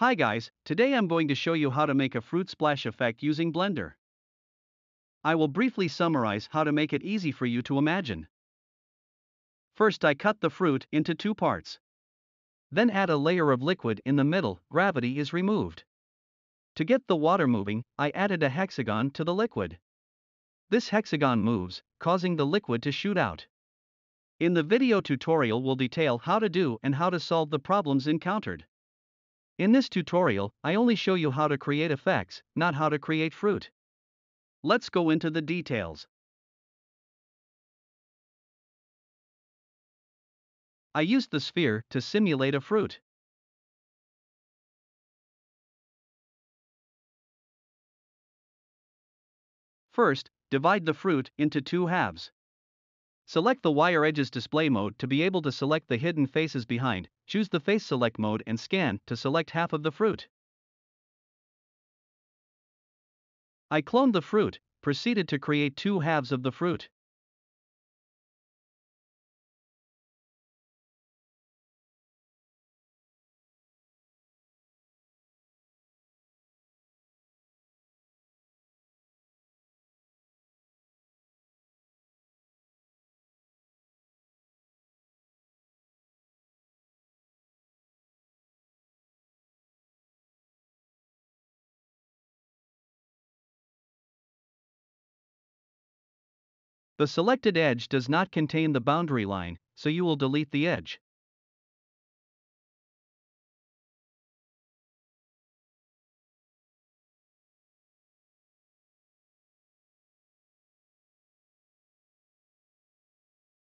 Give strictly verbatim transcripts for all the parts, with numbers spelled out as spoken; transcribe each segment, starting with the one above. Hi guys, today I'm going to show you how to make a fruit splash effect using Blender. I will briefly summarize how to make it easy for you to imagine. First, I cut the fruit into two parts. Then add a layer of liquid in the middle, gravity is removed. To get the water moving, I added a hexagon to the liquid. This hexagon moves, causing the liquid to shoot out. In the video tutorial we'll detail how to do and how to solve the problems encountered. In this tutorial, I only show you how to create effects, not how to create fruit. Let's go into the details. I used the sphere to simulate a fruit. First, divide the fruit into two halves. Select the Wire Edges display mode to be able to select the hidden faces behind, choose the Face Select mode and scan to select half of the fruit. I cloned the fruit, proceeded to create two halves of the fruit. The selected edge does not contain the boundary line, so you will delete the edge.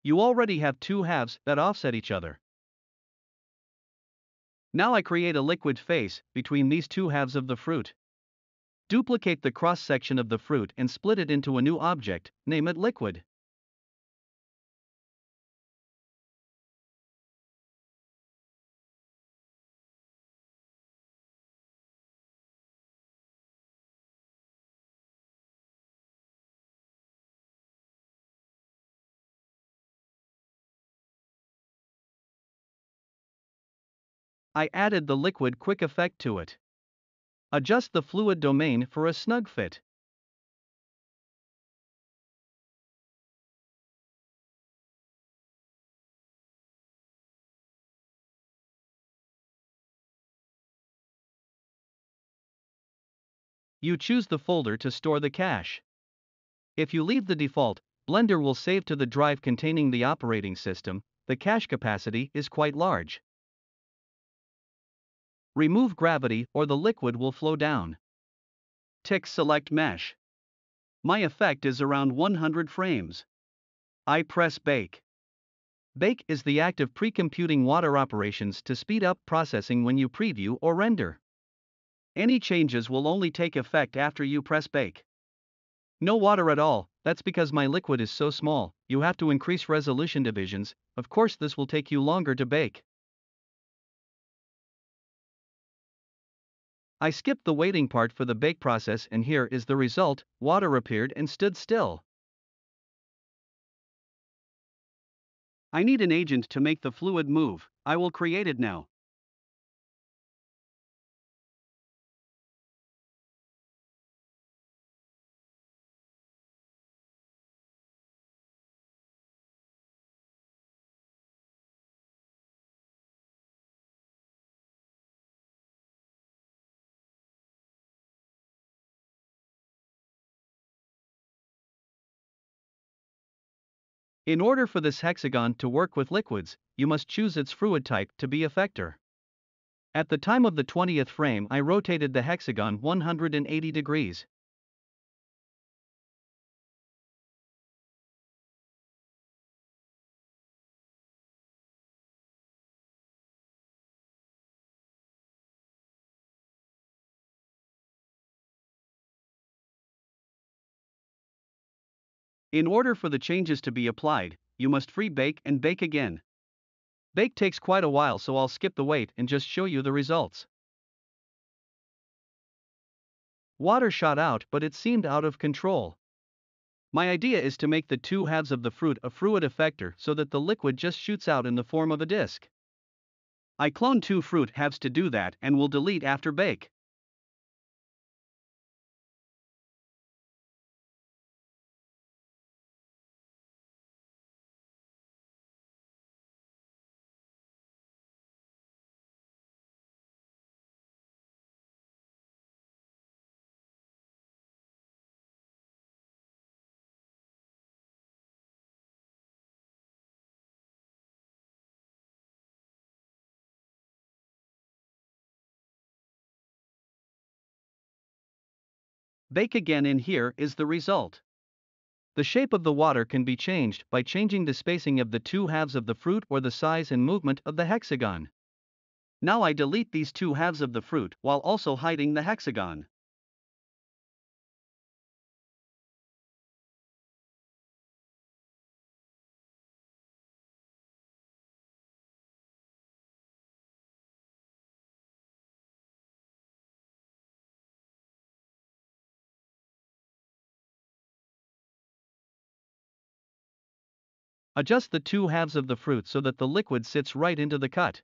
You already have two halves that offset each other. Now I create a liquid face between these two halves of the fruit. Duplicate the cross-section of the fruit and split it into a new object, name it liquid. I added the liquid quick effect to it. Adjust the fluid domain for a snug fit. You choose the folder to store the cache. If you leave the default, Blender will save to the drive containing the operating system. The cache capacity is quite large. Remove gravity or the liquid will flow down. Tick Select Mesh. My effect is around one hundred frames. I press Bake. Bake is the act of pre-computing water operations to speed up processing when you preview or render. Any changes will only take effect after you press Bake. No water at all, that's because my liquid is so small, you have to increase resolution divisions, of course this will take you longer to bake. I skipped the waiting part for the bake process and here is the result, water appeared and stood still. I need an agent to make the fluid move, I will create it now. In order for this hexagon to work with liquids, you must choose its fluid type to be effector. At the time of the twentieth frame, I rotated the hexagon one hundred eighty degrees. In order for the changes to be applied, you must free bake and bake again. Bake takes quite a while, so I'll skip the wait and just show you the results. Water shot out, but it seemed out of control. My idea is to make the two halves of the fruit a fluid effector so that the liquid just shoots out in the form of a disc. I clone two fruit halves to do that and will delete after bake. Bake again and here is the result. The shape of the water can be changed by changing the spacing of the two halves of the fruit or the size and movement of the hexagon. Now I delete these two halves of the fruit while also hiding the hexagon. Adjust the two halves of the fruit so that the liquid sits right into the cut.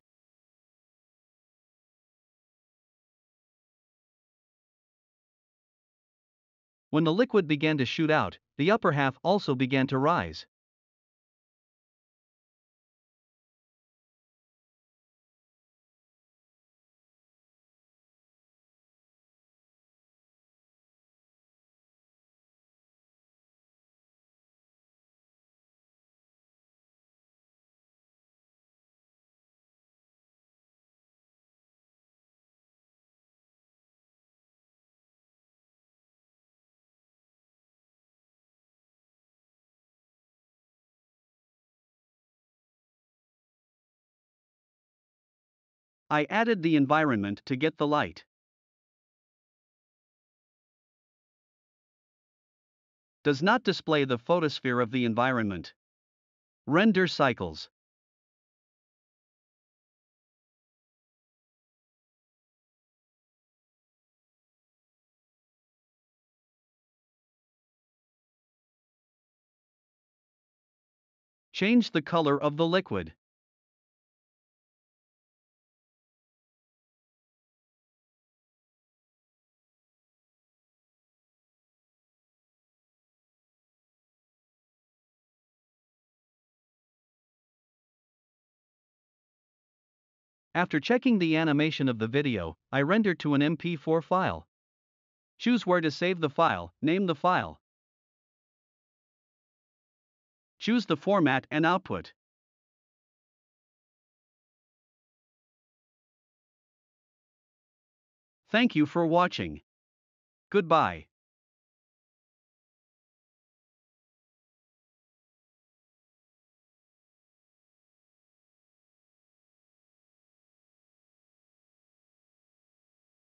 When the liquid began to shoot out, the upper half also began to rise. I added the environment to get the light. Does not display the photosphere of the environment. Render cycles. Change the color of the liquid. After checking the animation of the video, I render to an M P four file. Choose where to save the file, name the file. Choose the format and output. Thank you for watching. Goodbye.